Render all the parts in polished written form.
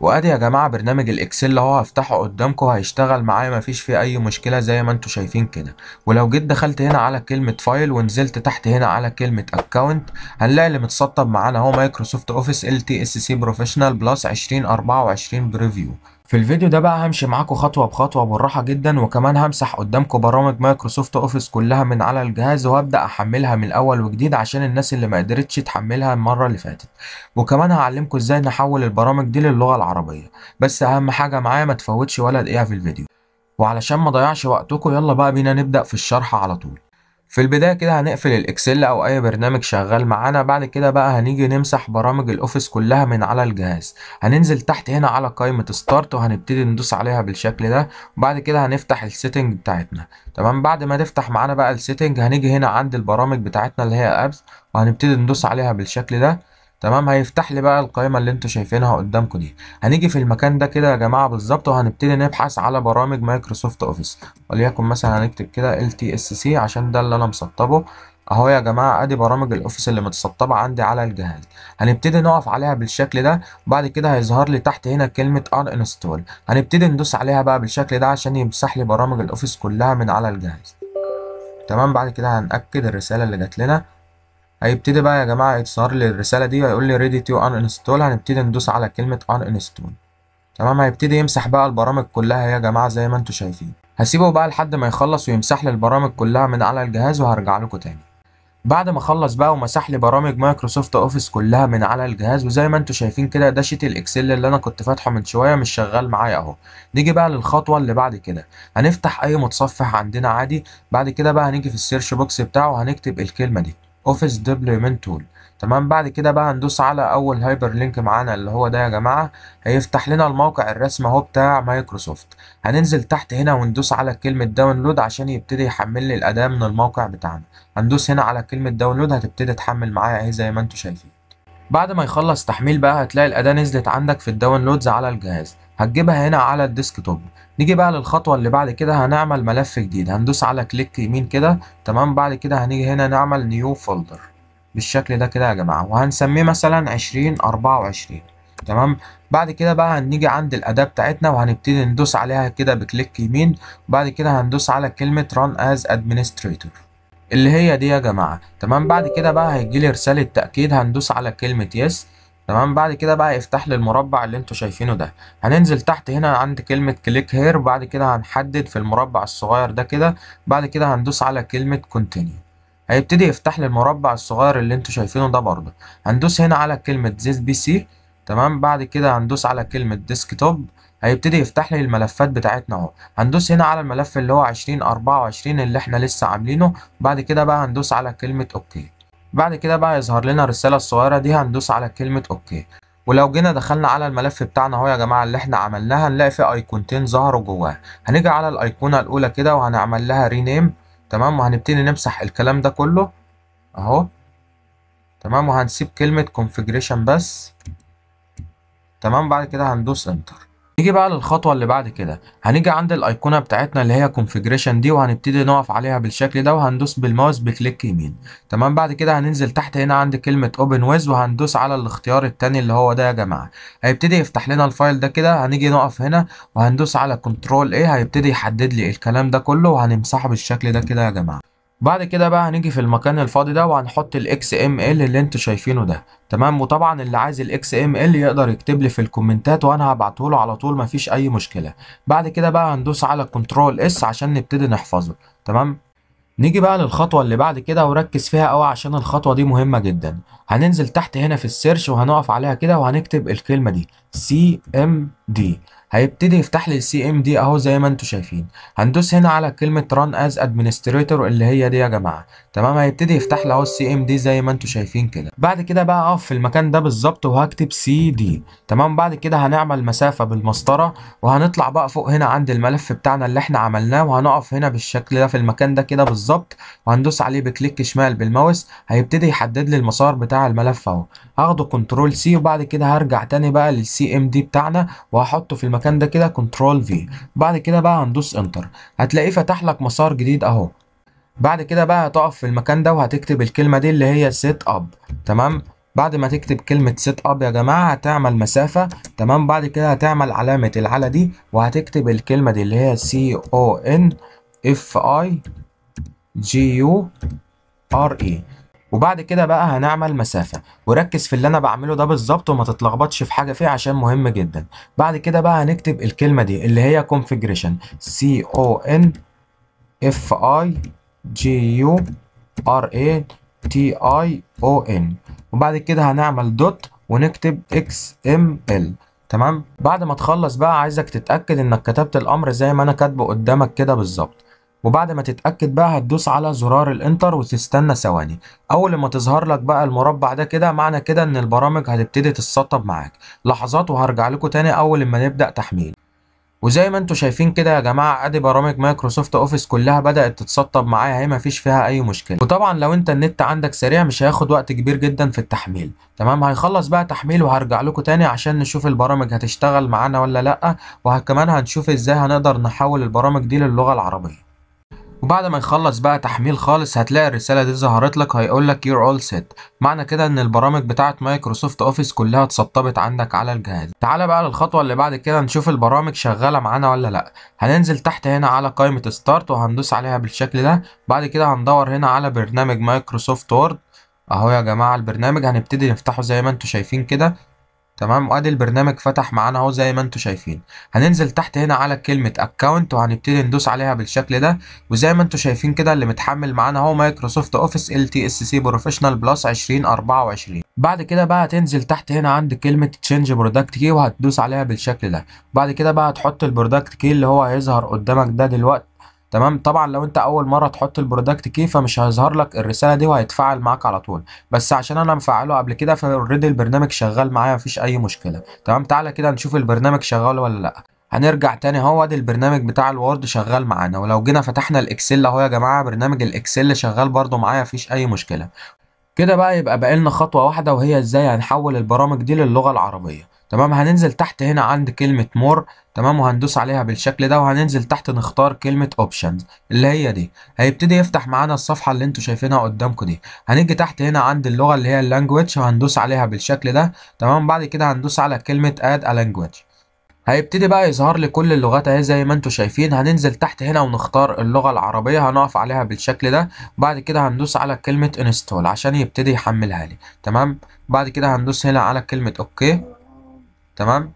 وادي يا جماعه برنامج الاكسل اللي هو هفتحه قدامكم هيشتغل معايا مفيش فيه اي مشكله زي ما انتم شايفين كده. ولو جيت دخلت هنا على كلمه فايل ونزلت تحت هنا على كلمه اكونت هنلاقي اللي متسطب معانا هو مايكروسوفت اوفيس LTSC بروفيشنال بلس 2024 بريفيو. في الفيديو ده بقى همشي معاكم خطوه بخطوه بالراحه جدا، وكمان همسح قدامكم برامج مايكروسوفت اوفيس كلها من على الجهاز وهبدا احملها من الاول وجديد عشان الناس اللي ما قدرتش تحملها المره اللي فاتت، وكمان هعلمكم ازاي نحول البرامج دي للغه العربيه. بس اهم حاجه معايا ما تفوتش ولا دقيقه في الفيديو، وعلشان ما ضيعش وقتكم يلا بقى بينا نبدا في الشرح على طول. في البداية كده هنقفل الاكسل او اي برنامج شغال معانا، بعد كده بقى هنيجي نمسح برامج الاوفيس كلها من على الجهاز. هننزل تحت هنا على قائمة ستارت وهنبتدي ندوس عليها بالشكل ده، وبعد كده هنفتح السيتنج بتاعتنا. تمام، بعد ما نفتح معانا بقى السيتنج هنيجي هنا عند البرامج بتاعتنا اللي هي ابس وهنبتدي ندوس عليها بالشكل ده. تمام، هيفتح لي بقى القائمة اللي انتوا شايفينها قدامكم دي. هنيجي في المكان ده كده يا جماعة بالظبط وهنبتدي نبحث على برامج مايكروسوفت اوفيس، وليكن مثلا هنكتب كده LTSC عشان ده اللي انا مسطبه اهو يا جماعة. ادي برامج الاوفيس اللي متسطبة عندي على الجهاز، هنبتدي نقف عليها بالشكل ده، وبعد كده هيظهر لي تحت هنا كلمة انستول، هنبتدي ندوس عليها بقى بالشكل ده عشان يمسح لي برامج الاوفيس كلها من على الجهاز. تمام، بعد كده هنأكد الرسالة اللي جات لنا. هيبتدي بقى يا جماعه يظهر لي الرساله دي ويقول لي ريدي تو ان انستول، هنبتدي ندوس على كلمه ان انستول. تمام، هيبتدي يمسح بقى البرامج كلها يا جماعه زي ما انتم شايفين. هسيبه بقى لحد ما يخلص ويمسح لي البرامج كلها من على الجهاز وهرجع لكم تاني. بعد ما خلص بقى ومسح لي برامج مايكروسوفت اوفيس كلها من على الجهاز، وزي ما انتم شايفين كده ده شيت الاكسل اللي انا كنت فاتحه من شويه مش شغال معايا اهو. نيجي بقى للخطوه اللي بعد كده، هنفتح اي متصفح عندنا عادي، بعد كده بقى هنيجي في السيرش بوكس بتاعه وهنكتب الكلمه دي Office W Tool. تمام، بعد كده بقى هندوس على اول هايبر لينك معانا اللي هو ده يا جماعه، هيفتح لنا الموقع الرسمي اهو بتاع مايكروسوفت. هننزل تحت هنا وندوس على كلمه داونلود عشان يبتدي يحمل لي الاداه من الموقع بتاعنا. هندوس هنا على كلمه داونلود هتبتدي تحمل معايا اهي زي ما انتم شايفين. بعد ما يخلص تحميل بقى هتلاقي الاداه نزلت عندك في الداونلودز على الجهاز، هتجيبها هنا على الديسكتوب. نيجي بقى للخطوه اللي بعد كده، هنعمل ملف جديد، هندوس على كليك يمين كده. تمام، بعد كده هنيجي هنا نعمل نيو فولدر بالشكل ده كده يا جماعه، وهنسميه مثلا 2024. تمام، بعد كده بقى هنيجي عند الاداه بتاعتنا وهنبتدي ندوس عليها كده بكليك يمين، وبعد كده هندوس على كلمه ران از ادمنستريتور اللي هي دي يا جماعه. تمام، بعد كده بقى هيجيلي رساله تاكيد، هندوس على كلمه يس. تمام، بعد كده بقى يفتح لي المربع اللي انتوا شايفينه ده، هننزل تحت هنا عند كلمة كليك هير، وبعد كده هنحدد في المربع الصغير ده كده، بعد كده هندوس على كلمة كونتينيو، هيبتدي يفتح لي المربع الصغير اللي انتوا شايفينه ده برضه. هندوس هنا على كلمة زيس بي سي. تمام، بعد كده هندوس على كلمة ديسكتوب، هيبتدي يفتح لي الملفات بتاعتنا اهو. هندوس هنا على الملف اللي هو 2024 اللي احنا لسه عاملينه، بعد كده بقى هندوس على كلمة اوكي. بعد كده بقى يظهر لنا الرسالة الصغيرة دي، هندوس على كلمة اوكي. ولو جينا دخلنا على الملف بتاعنا اهو يا جماعة اللي احنا عملناه هنلاقي فيه ايقونتين ظهروا جواه، هنيجي على الايقونة الاولى كده وهنعمل لها رينيم. تمام، وهنبتدي نمسح الكلام ده كله اهو. تمام، وهنسيب كلمة كونفيجريشن بس. تمام، بعد كده هندوس انتر. نيجي بقى للخطوه اللي بعد كده، هنيجي عند الايقونه بتاعتنا اللي هي كونفيجريشن دي وهنبتدي نقف عليها بالشكل ده وهندوس بالماوس بكليك يمين. تمام، بعد كده هننزل تحت هنا عند كلمه اوبن ويز وهندوس على الاختيار الثاني اللي هو ده يا جماعه، هيبتدي يفتح لنا الفايل ده كده. هنيجي نقف هنا وهندوس على كنترول ايه، هيبتدي يحدد لي الكلام ده كله وهنمسحه بالشكل ده كده يا جماعه. بعد كده بقى هنيجي في المكان الفاضي ده وهنحط ال XML اللي انتوا شايفينه ده. تمام، وطبعا اللي عايز ال XML يقدر يكتب لي في الكومنتات وانا هبعته له على طول مفيش اي مشكله. بعد كده بقى هندوس على كنترول اس عشان نبتدي نحفظه. تمام، نيجي بقى للخطوه اللي بعد كده وركز فيها قوي عشان الخطوه دي مهمه جدا. هننزل تحت هنا في السيرش وهنقف عليها كده وهنكتب الكلمه دي CMD، هيبتدي يفتح لي السي ام دي اهو زي ما انتم شايفين. هندوس هنا على كلمه ران از ادمنستريتور اللي هي دي يا جماعه. تمام، هيبتدي يفتح لي اهو السي ام دي زي ما انتم شايفين كده. بعد كده بقى اقف في المكان ده بالظبط وهكتب سي دي. تمام، بعد كده هنعمل مسافه بالمسطره وهنطلع بقى فوق هنا عند الملف بتاعنا اللي احنا عملناه وهنقف هنا بالشكل ده في المكان ده كده بالظبط، وهندوس عليه بكليك شمال بالماوس، هيبتدي يحدد لي المسار بتاع الملف اهو. هاخده كنترول سي وبعد كده هرجع تاني بقى للسي ام دي بتاعنا وهحطه في المكان ده كده كنترول في. بعد كده بقى هندوس انتر، هتلاقيه فتح لك مسار جديد اهو. بعد كده بقى هتقف في المكان ده وهتكتب الكلمه دي اللي هي سيت اب. تمام، بعد ما تكتب كلمه سيت اب يا جماعه هتعمل مسافه، تمام. بعد كده هتعمل علامه العلى دي وهتكتب الكلمه دي اللي هي CONFIGURE، وبعد كده بقى هنعمل مسافه. وركز في اللي انا بعمله ده بالظبط وما تتلخبطش في حاجه فيه عشان مهم جدا. بعد كده بقى هنكتب الكلمه دي اللي هي configuration CONFIGURATION، وبعد كده هنعمل دوت ونكتب XML، تمام. بعد ما تخلص بقى عايزك تتاكد انك كتبت الامر زي ما انا كاتبه قدامك كده بالظبط. وبعد ما تتأكد بقى هتدوس على زرار الانتر وتستنى ثواني. اول ما تظهر لك بقى المربع ده كده معنى كده ان البرامج هتبتدي تتسطب معاك. لحظات وهرجع لكم تاني اول ما نبدأ تحميل. وزي ما انتم شايفين كده يا جماعه ادي برامج مايكروسوفت اوفيس كلها بدات تتسطب معايا اهي، مفيش فيها اي مشكله. وطبعا لو انت النت عندك سريع مش هياخد وقت كبير جدا في التحميل، تمام. هيخلص بقى تحميل وهرجع لكم تاني عشان نشوف البرامج هتشتغل معانا ولا لا، وكمان هنشوف ازاي هنقدر نحول البرامج دي للغه العربيه. وبعد ما يخلص بقى تحميل خالص هتلاقي الرسالة دي ظهرت لك، هيقول لك You're all set، معنى كده ان البرامج بتاعت مايكروسوفت اوفيس كلها اتسطبت عندك على الجهاز. تعالى بقى للخطوة اللي بعد كده نشوف البرامج شغالة معانا ولا لا. هننزل تحت هنا على قائمة ستارت وهندوس عليها بالشكل ده. بعد كده هندور هنا على برنامج مايكروسوفت وورد اهو يا جماعة، البرنامج هنبتدي نفتحه زي ما انتم شايفين كده، تمام. وادي البرنامج فتح معانا اهو زي ما انتم شايفين. هننزل تحت هنا على كلمه اكونت وهنبتدي ندوس عليها بالشكل ده، وزي ما انتم شايفين كده اللي متحمل معانا اهو مايكروسوفت اوفيس LTSC Professional Plus 2024. بعد كده بقى هتنزل تحت هنا عند كلمه تشينج برودكت كي وهتدوس عليها بالشكل ده. بعد كده بقى هتحط البرودكت كي اللي هو هيظهر قدامك ده دلوقتي، تمام. طبعا لو انت اول مره تحط البرودكت كي فمش هيظهر لك الرساله دي وهيتفعل معاك على طول، بس عشان انا مفعله قبل كده فاوريدي البرنامج شغال معايا مفيش اي مشكله، تمام. تعالى كده نشوف البرنامج شغال ولا لا. هنرجع تاني اهو، ادي البرنامج بتاع الوورد شغال معانا. ولو جينا فتحنا الاكسل اهو يا جماعه برنامج الاكسل شغال برده معايا مفيش اي مشكله. كده بقى يبقى بقالنا خطوه واحده وهي ازاي هنحول البرامج دي للغه العربيه، تمام. هننزل تحت هنا عند كلمة مور، تمام، وهندوس عليها بالشكل ده. وهننزل تحت نختار كلمة اوبشنز اللي هي دي، هيبتدي يفتح معانا الصفحة اللي انتوا شايفينها قدامكم دي. هنيجي تحت هنا عند اللغة اللي هي اللانجويج وهندوس عليها بالشكل ده، تمام. بعد كده هندوس على كلمة اد لانجويج، هيبتدي بقى يظهر لي كل اللغات اهي زي ما انتم شايفين. هننزل تحت هنا ونختار اللغة العربية، هنقف عليها بالشكل ده. بعد كده هندوس على كلمة انستول عشان يبتدي يحملها لي، تمام. بعد كده هندوس هنا على كلمة اوكي، تمام.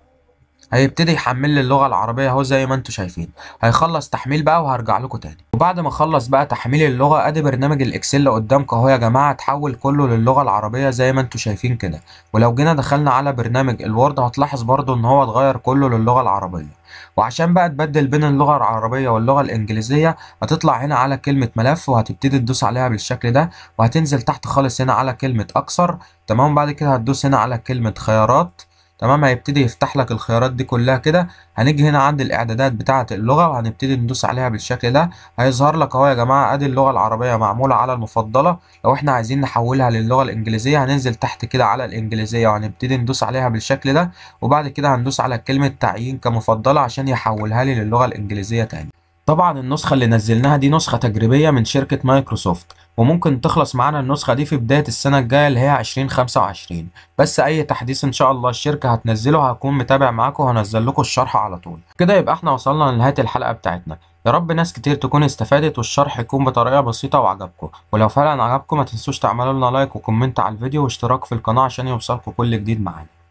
هيبتدي يحمل لي اللغه العربيه اهو زي ما انتم شايفين. هيخلص تحميل بقى وهرجع لكم تاني. وبعد ما اخلص بقى تحميل اللغه ادي برنامج الاكسل قدامكم اهو يا جماعه، اتحول كله للغه العربيه زي ما انتم شايفين كده. ولو جينا دخلنا على برنامج الوورد هتلاحظ برده ان هو اتغير كله للغه العربيه. وعشان بقى تبدل بين اللغه العربيه واللغه الانجليزيه هتطلع هنا على كلمه ملف وهتبتدي تدوس عليها بالشكل ده. وهتنزل تحت خالص هنا على كلمه اكثر، تمام. بعد كده هتدوس هنا على كلمه خيارات، تمام. هيبتدي يفتح لك الخيارات دي كلها كده. هنيجي هنا عند الاعدادات بتاعه اللغه وهنبتدي ندوس عليها بالشكل ده. هيظهر لك اهو يا جماعه ادي اللغه العربيه معموله على المفضله. لو احنا عايزين نحولها للغه الانجليزيه هننزل تحت كده على الانجليزيه وهنبتدي ندوس عليها بالشكل ده. وبعد كده هندوس على كلمه تعيين كمفضله عشان يحولها لي للغه الانجليزيه تاني. طبعا النسخه اللي نزلناها دي نسخه تجريبيه من شركه مايكروسوفت، وممكن تخلص معانا النسخة دي في بداية السنة الجاية اللي هي 2025، بس أي تحديث إن شاء الله الشركة هتنزله هكون متابع معاكم وهنزل لكم الشرح على طول. كده يبقى إحنا وصلنا لنهاية الحلقة بتاعتنا. يا رب ناس كتير تكون استفادت والشرح يكون بطريقة بسيطة وعجبكم، ولو فعلا عجبكم ما تنسوش تعملوا لنا لايك وكومنت على الفيديو واشتراك في القناة عشان يوصلكم كل جديد معانا.